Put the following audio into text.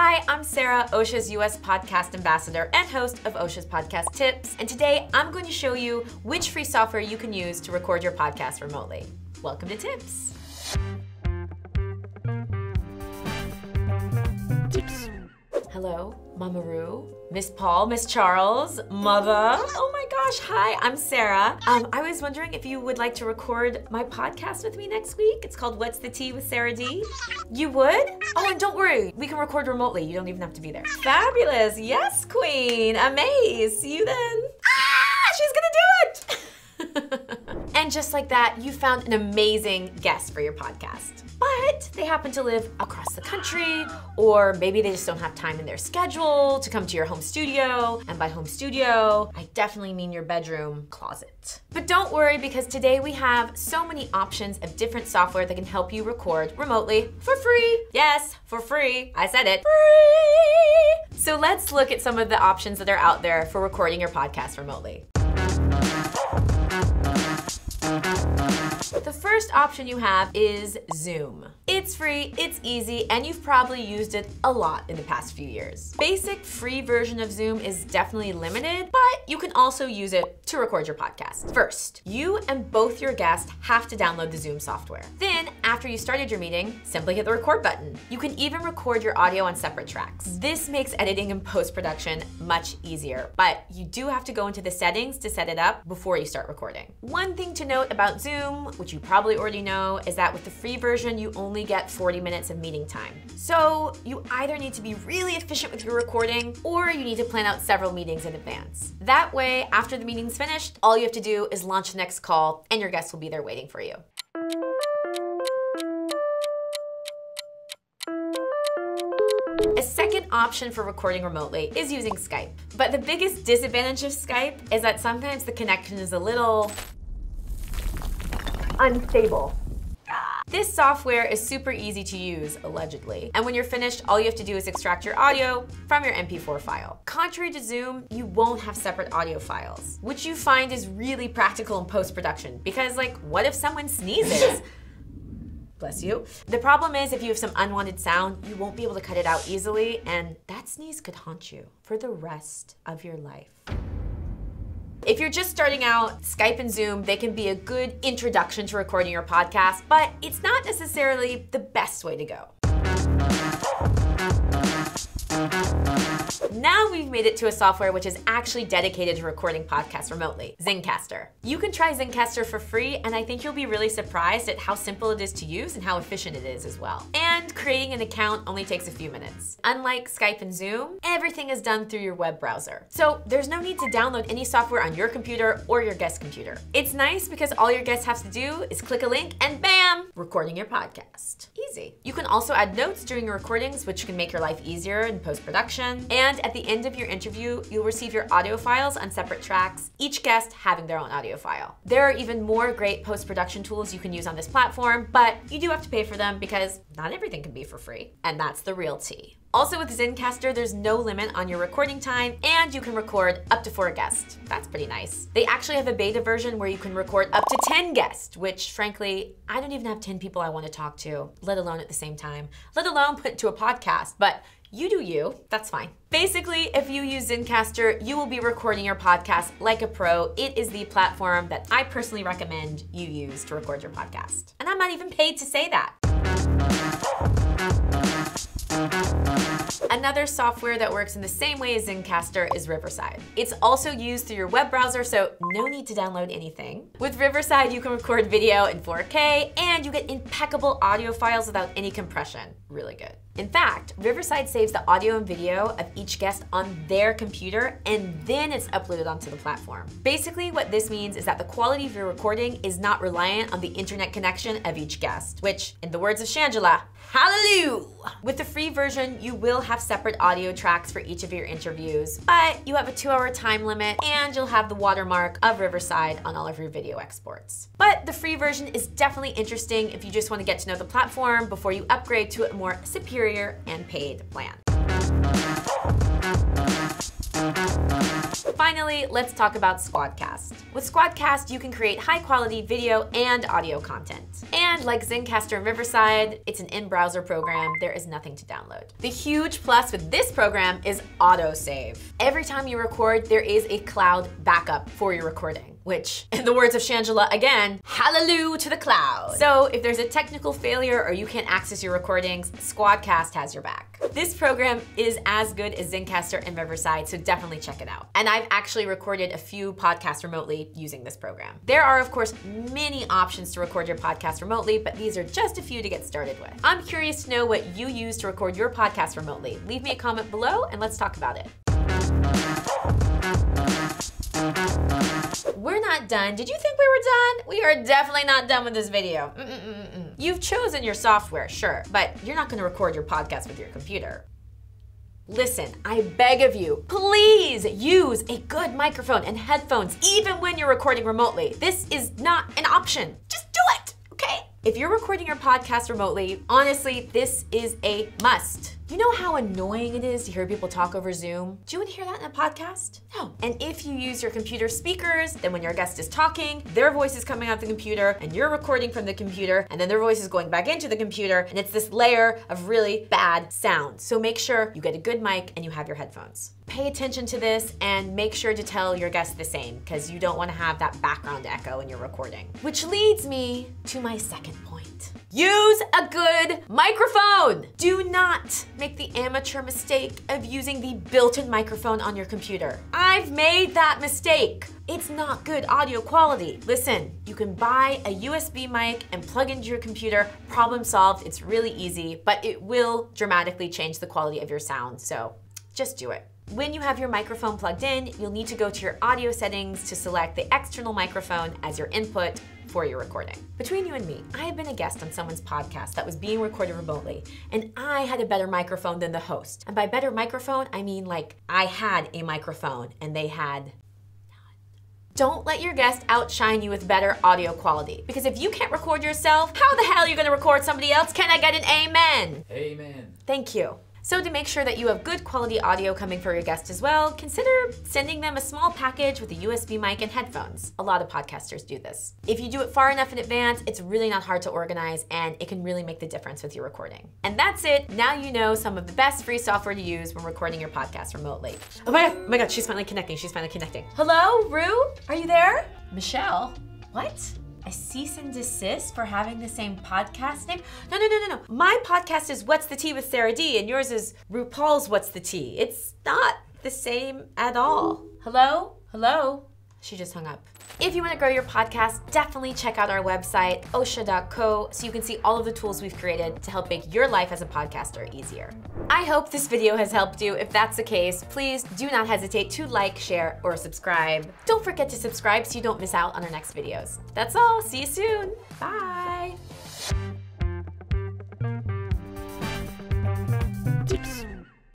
Hi, I'm Sarah, Ausha's US podcast ambassador and host of Ausha's Podcast Tips. And today I'm going to show you which free software you can use to record your podcast remotely. Welcome to Tips. Tips. Hello, Mama Roo, Miss Paul, Miss Charles, Mother. Oh my gosh, hi, I'm Sarah. I was wondering if you would like to record my podcast with me next week. It's called What's the Tea with Sarah D. You would? Oh, and don't worry, we can record remotely. You don't even have to be there. Fabulous, yes, Queen, amazed. See you then. Ah, she's gonna do it. And just like that, you found an amazing guest for your podcast. But they happen to live across the country, or maybe they just don't have time in their schedule to come to your home studio. And by home studio, I definitely mean your bedroom closet. But don't worry, because today we have so many options of different software that can help you record remotely for free. Yes, for free. I said it. Free! So let's look at some of the options that are out there for recording your podcast remotely. The first option you have is Zoom. It's free, it's easy, and you've probably used it a lot in the past few years. Basic free version of Zoom is definitely limited, but you can also use it to record your podcast. First, you and both your guests have to download the Zoom software. Then, after you started your meeting, simply hit the record button. You can even record your audio on separate tracks. This makes editing and post-production much easier, but you do have to go into the settings to set it up before you start recording. One thing to note about Zoom, which you probably already know, is that with the free version, you only get 40 minutes of meeting time. So you either need to be really efficient with your recording, or you need to plan out several meetings in advance. That way, after the meeting's finished, all you have to do is launch the next call and your guests will be there waiting for you. A second option for recording remotely is using Skype. But the biggest disadvantage of Skype is that sometimes the connection is a little unstable. This software is super easy to use, allegedly. And when you're finished, all you have to do is extract your audio from your MP4 file. Contrary to Zoom, you won't have separate audio files, which you find is really practical in post-production because, like, what if someone sneezes? Bless you. The problem is if you have some unwanted sound, you won't be able to cut it out easily, and that sneeze could haunt you for the rest of your life. If you're just starting out, Skype and Zoom, they can be a good introduction to recording your podcast, but it's not necessarily the best way to go. Now we've made it to a software which is actually dedicated to recording podcasts remotely, ZencastR. You can try ZencastR for free, and I think you'll be really surprised at how simple it is to use and how efficient it is as well. And creating an account only takes a few minutes. Unlike Skype and Zoom, everything is done through your web browser. So there's no need to download any software on your computer or your guest's computer. It's nice because all your guests have to do is click a link and bam, recording your podcast. Easy. You can also add notes during your recordings, which can make your life easier in post-production. And at the end of your interview, you'll receive your audio files on separate tracks, each guest having their own audio file. There are even more great post-production tools you can use on this platform, but you do have to pay for them because not everything can be for free. And that's the real tea. Also with ZencastR, there's no limit on your recording time, and you can record up to 4 guests. That's pretty nice. They actually have a beta version where you can record up to 10 guests, which frankly, I don't even have 10 people I want to talk to, let alone at the same time, let alone put it to a podcast, but you do you, that's fine. Basically, if you use ZencastR, you will be recording your podcast like a pro. It is the platform that I personally recommend you use to record your podcast. And I'm not even paid to say that. Another software that works in the same way as ZencastR is Riverside. It's also used through your web browser, so no need to download anything. With Riverside, you can record video in 4K, and you get impeccable audio files without any compression. Really good. In fact, Riverside saves the audio and video of each guest on their computer, and then it's uploaded onto the platform. Basically, what this means is that the quality of your recording is not reliant on the internet connection of each guest, which, in the words of Shangela, hallelujah! With the free version, you will have separate audio tracks for each of your interviews, but you have a 2-hour time limit, and you'll have the watermark of Riverside on all of your video exports. But the free version is definitely interesting if you just want to get to know the platform before you upgrade to a more superior and paid plan. Finally, let's talk about Squadcast. With Squadcast, you can create high-quality video and audio content. And like ZencastR and Riverside, it's an in-browser program. There is nothing to download. The huge plus with this program is autosave. Every time you record, there is a cloud backup for your recording, which, in the words of Shangela again, hallelujah to the cloud. So if there's a technical failure or you can't access your recordings, Squadcast has your back. This program is as good as ZencastR and Riverside, so definitely check it out. And I've actually recorded a few podcasts remotely using this program. There are, of course, many options to record your podcast remotely, but these are just a few to get started with. I'm curious to know what you use to record your podcast remotely. Leave me a comment below and let's talk about it. We're not done. Did you think we were done? We are definitely not done with this video. You've chosen your software, sure, but you're not going to record your podcast with your computer. Listen, I beg of you, please use a good microphone and headphones even when you're recording remotely. This is not an option. Just do it, okay? If you're recording your podcast remotely, honestly, this is a must. You know how annoying it is to hear people talk over Zoom? Do you want to hear that in a podcast? No. And if you use your computer speakers, then when your guest is talking, their voice is coming out the computer and you're recording from the computer and then their voice is going back into the computer and it's this layer of really bad sound. So make sure you get a good mic and you have your headphones. Pay attention to this and make sure to tell your guest the same because you don't want to have that background echo in your recording. Which leads me to my second point. Use a good microphone. Do not make the amateur mistake of using the built-in microphone on your computer. I've made that mistake. It's not good audio quality. Listen, you can buy a USB mic and plug into your computer. Problem solved. It's really easy, but it will dramatically change the quality of your sound. So just do it. When you have your microphone plugged in, you'll need to go to your audio settings to select the external microphone as your input for your recording. Between you and me, I had been a guest on someone's podcast that was being recorded remotely, and I had a better microphone than the host. And by better microphone, I mean like I had a microphone and they had none. Don't let your guest outshine you with better audio quality, because if you can't record yourself, how the hell are you gonna record somebody else? Can I get an amen? Amen. Thank you. So to make sure that you have good quality audio coming for your guest as well, consider sending them a small package with a USB mic and headphones. A lot of podcasters do this. If you do it far enough in advance, it's really not hard to organize and it can really make the difference with your recording. And that's it. Now you know some of the best free software to use when recording your podcast remotely. Oh my God, she's finally connecting. She's finally connecting. Hello, Rue? Are you there? Michelle? What? A cease and desist for having the same podcast name? No. My podcast is What's the Tea with Sarah D and yours is RuPaul's What's the Tea. It's not the same at all. Hello? Hello? She just hung up. If you want to grow your podcast, definitely check out our website, Ausha.co, so you can see all of the tools we've created to help make your life as a podcaster easier. I hope this video has helped you. If that's the case, please do not hesitate to like, share, or subscribe. Don't forget to subscribe so you don't miss out on our next videos. That's all. See you soon. Bye.